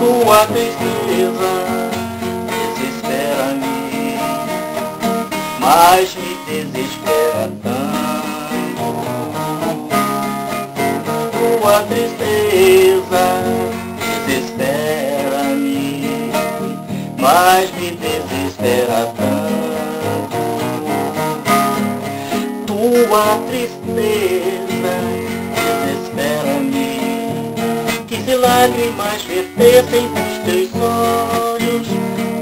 tua tristeza desespera-me, mas me desespera tanto. Tua tristeza desespera-me, mas me desespera tanto. Tua tristeza lágrimas vertessem dos teus olhos,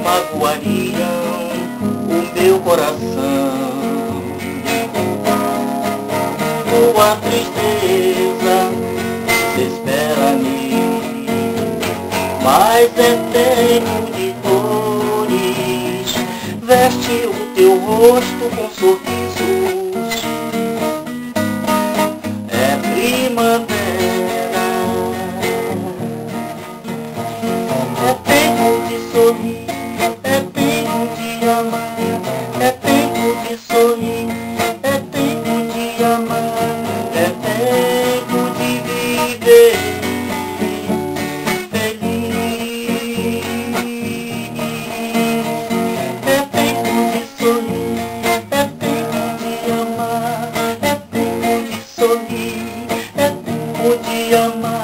magoariam o meu coração. Tua tristeza desespera-me, mas é tempo de dores. Veste o teu rosto com sorrisos, é primavera. É tempo de amar, é tempo de sorrir, é tempo de amar, é tempo de viver feliz. É tempo de sorrir, é tempo de amar, é tempo de sorrir, é tempo de amar.